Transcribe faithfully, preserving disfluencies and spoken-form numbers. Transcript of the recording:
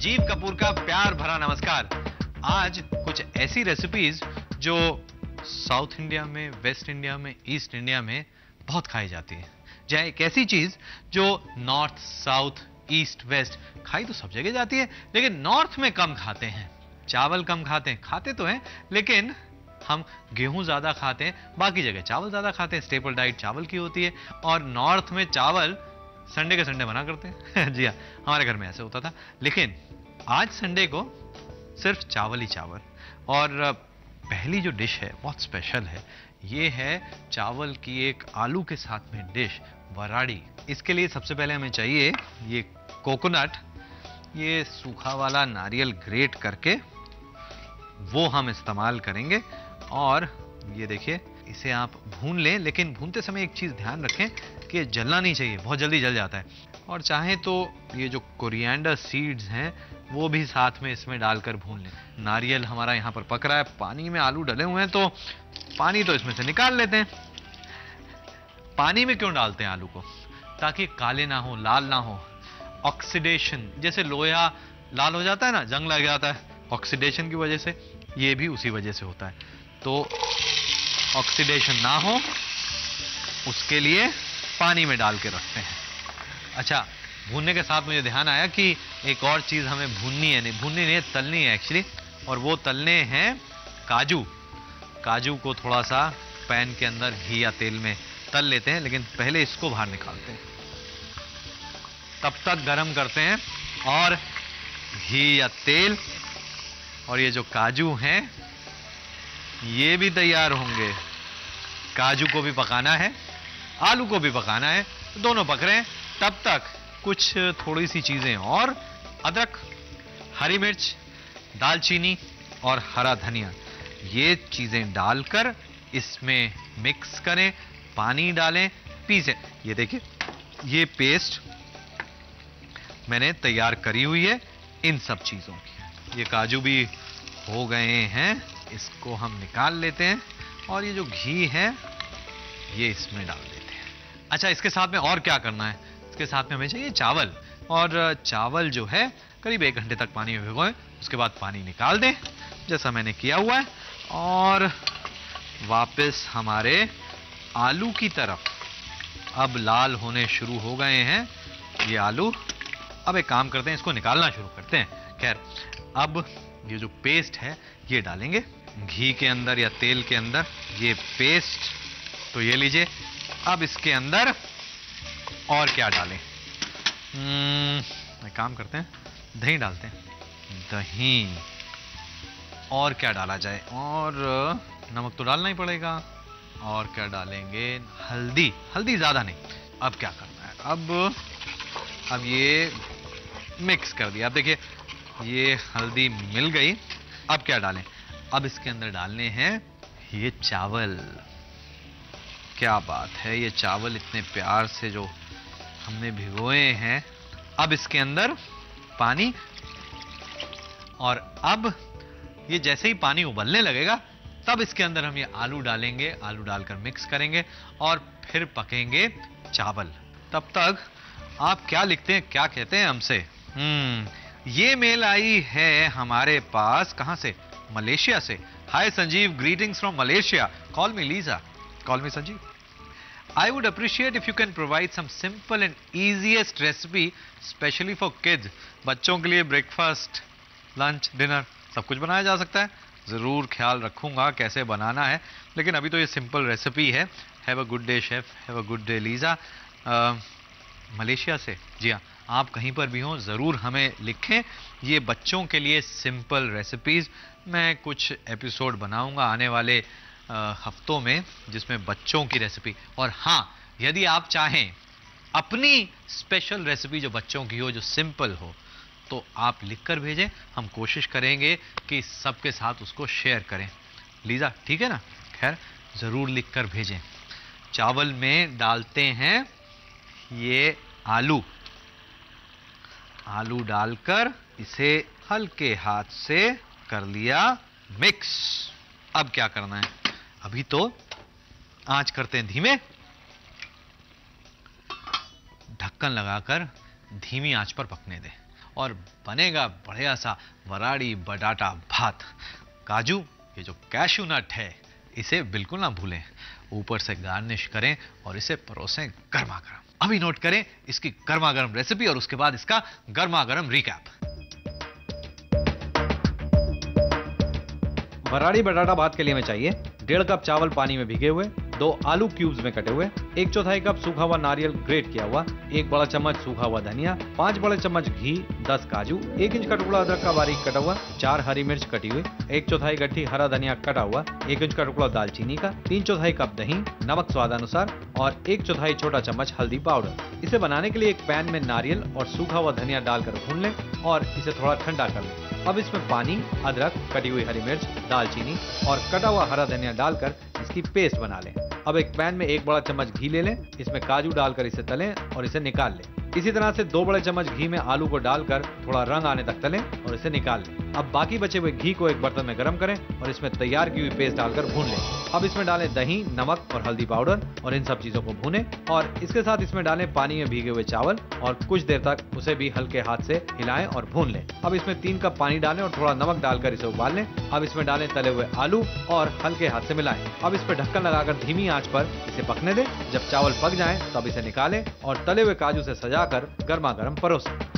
संजीव कपूर का प्यार भरा नमस्कार। आज कुछ ऐसी रेसिपीज जो साउथ इंडिया में, वेस्ट इंडिया में, ईस्ट इंडिया में बहुत खाई जाती है। जहाँ एक ऐसी चीज जो नॉर्थ, साउथ, ईस्ट, वेस्ट खाई तो सब जगह जाती है, लेकिन नॉर्थ में कम खाते हैं, चावल कम खाते हैं। खाते तो हैं लेकिन हम गेहूं ज्यादा खाते हैं, बाकी जगह चावल ज्यादा खाते हैं। स्टेपल डाइट चावल की होती है और नॉर्थ में चावल संडे के संडे बना करते हैं। जी हाँ, हमारे घर में ऐसे होता था। लेकिन आज संडे को सिर्फ चावल ही चावल। और पहली जो डिश है बहुत स्पेशल है, ये है चावल की एक आलू के साथ में डिश, वराड़ी। इसके लिए सबसे पहले हमें चाहिए ये कोकोनट, ये सूखा वाला नारियल ग्रेट करके वो हम इस्तेमाल करेंगे। और ये देखिए, इसे आप भून लें, लेकिन भूनते समय एक चीज़ ध्यान रखें कि जलना नहीं चाहिए, बहुत जल्दी जल जाता है। और चाहे तो ये जो कोरिएंडर सीड्स हैं वो भी साथ में इसमें डालकर भून लें। नारियल हमारा यहाँ पर पक रहा है, पानी में आलू डले हुए हैं, तो पानी तो इसमें से निकाल लेते हैं। पानी में क्यों डालते हैं आलू को? ताकि काले ना हो, लाल ना हो। ऑक्सीडेशन, जैसे लोहा लाल हो जाता है ना, जंग लग जाता है, ऑक्सीडेशन की वजह से, ये भी उसी वजह से होता है। तो ऑक्सीडेशन ना हो उसके लिए पानी में डाल के रखते हैं। अच्छा, भूनने के साथ मुझे ध्यान आया कि एक और चीज़ हमें भूननी है, नहीं भूननी नहीं तलनी है एक्चुअली, और वो तलने हैं काजू। काजू को थोड़ा सा पैन के अंदर घी या तेल में तल लेते हैं, लेकिन पहले इसको बाहर निकालते हैं, तब तक गर्म करते हैं। और घी या तेल और ये जो काजू हैं ये भी तैयार होंगे। काजू को भी पकाना है, आलू को भी पकाना है, दोनों पक रहे हैं। तब तक कुछ थोड़ी सी चीज़ें और, अदरक, हरी मिर्च, दालचीनी और हरा धनिया, ये चीज़ें डालकर इसमें मिक्स करें। पानी डालें, पीसें। ये देखिए, ये पेस्ट मैंने तैयार करी हुई है इन सब चीज़ों की। ये काजू भी हो गए हैं, इसको हम निकाल लेते हैं। और ये जो घी है ये इसमें डाल देते हैं। अच्छा, इसके साथ में और क्या करना है? इसके साथ में हमें चाहिए चावल। और चावल जो है करीब एक घंटे तक पानी में भिगोएं, उसके बाद पानी निकाल दें, जैसा मैंने किया हुआ है। और वापस हमारे आलू की तरफ, अब लाल होने शुरू हो गए हैं ये आलू। अब एक काम करते हैं, इसको निकालना शुरू करते हैं। खैर, अब ये जो पेस्ट है ये डालेंगे घी के अंदर या तेल के अंदर, ये पेस्ट तो ये लीजिए। अब इसके अंदर और क्या डालें? एक काम करते हैं, दही डालते हैं। दही, और क्या डाला जाए? और नमक तो डालना ही पड़ेगा। और क्या डालेंगे? हल्दी, हल्दी ज़्यादा नहीं। अब क्या करना है? अब अब ये मिक्स कर दिया। अब देखिए, ये हल्दी मिल गई। अब क्या डालें? अब इसके अंदर डालने हैं ये चावल। क्या बात है, ये चावल इतने प्यार से जो हमने भिगोए हैं। अब इसके अंदर पानी, और अब ये जैसे ही पानी उबलने लगेगा तब इसके अंदर हम ये आलू डालेंगे। आलू डालकर मिक्स करेंगे और फिर पकेंगे चावल। तब तक आप क्या लिखते हैं, क्या कहते हैं हमसे? हम्म ये मेल आई है हमारे पास, कहां से? मलेशिया से। Hi Sanjeev, greetings from Malaysia. Call me Lisa, call me Sanjeev. I would appreciate if you can provide some simple and easiest recipe specially for kids. बच्चों के लिए ब्रेकफास्ट, लंच, डिनर सब कुछ बनाया जा सकता है। ज़रूर ख्याल रखूंगा कैसे बनाना है, लेकिन अभी तो ये सिंपल रेसिपी है। Have a good day chef, have a good day Lisa. Malaysia से, जी हाँ। आप कहीं पर भी हों ज़रूर हमें लिखें। ये बच्चों के लिए सिंपल रेसिपीज़, मैं कुछ एपिसोड बनाऊंगा आने वाले हफ्तों में जिसमें बच्चों की रेसिपी। और हाँ, यदि आप चाहें अपनी स्पेशल रेसिपी जो बच्चों की हो, जो सिंपल हो, तो आप लिखकर भेजें। हम कोशिश करेंगे कि सबके साथ उसको शेयर करें। लीजा, ठीक है ना? खैर, ज़रूर लिखकर भेजें। चावल में डालते हैं ये आलू। आलू डालकर इसे हल्के हाथ से कर लिया मिक्स। अब क्या करना है? अभी तो आंच करते हैं धीमे, ढक्कन लगाकर धीमी आंच पर पकने दें। और बनेगा बढ़िया सा वराड़ी बटाटा भात। काजू, ये जो कैश्यू नट है, इसे बिल्कुल ना भूलें। ऊपर से गार्निश करें और इसे परोसें गर्मा गर्म। अभी नोट करें इसकी गर्मा गर्म रेसिपी और उसके बाद इसका गर्मा गर्म रिकैप। वराड़ी बटाटा भात के लिए हमें चाहिए डेढ़ कप चावल पानी में भिगे हुए, दो आलू क्यूब्स में कटे हुए, एक चौथाई कप सूखा हुआ नारियल ग्रेट किया हुआ, एक बड़ा चम्मच सूखा हुआ धनिया, पांच बड़े चम्मच घी, दस काजू, एक इंच का टुकड़ा अदरक का बारीक कटा हुआ, चार हरी मिर्च कटी हुई, एक चौथाई गट्ठी हरा धनिया कटा हुआ, एक इंच का टुकड़ा दालचीनी का, तीन चौथाई कप दही, नमक स्वाद अनुसार और एक चौथाई छोटा चम्मच हल्दी पाउडर। इसे बनाने के लिए एक पैन में नारियल और सूखा हुआ धनिया डालकर भून लें और इसे थोड़ा ठंडा कर लें। अब इसमें पानी, अदरक, कटी हुई हरी मिर्च, दालचीनी और कटा हुआ हरा धनिया डालकर इसकी पेस्ट बना लें। अब एक पैन में एक बड़ा चम्मच घी ले लें, इसमें काजू डालकर इसे तलें और इसे निकाल लें। इसी तरह से दो बड़े चम्मच घी में आलू को डालकर थोड़ा रंग आने तक तलें और इसे निकाल लें। अब बाकी बचे हुए घी को एक बर्तन में गर्म करें और इसमें तैयार की हुई पेस्ट डालकर भून लें। अब इसमें डालें दही, नमक और हल्दी पाउडर और इन सब चीजों को भूनें और इसके साथ इसमें डालें पानी में भीगे हुए चावल और कुछ देर तक उसे भी हल्के हाथ से हिलाएं और भून लें। अब इसमें तीन कप पानी डालें और थोड़ा नमक डालकर इसे उबाल लें। अब इसमें डालें तले हुए आलू और हल्के हाथ से मिलाएं। अब इस पर ढक्कन लगाकर धीमी आंच पर इसे पकने दें। जब चावल पक जाएं तब इसे निकालें और तले हुए काजू से सजाकर गर्मा गर्म परोसें।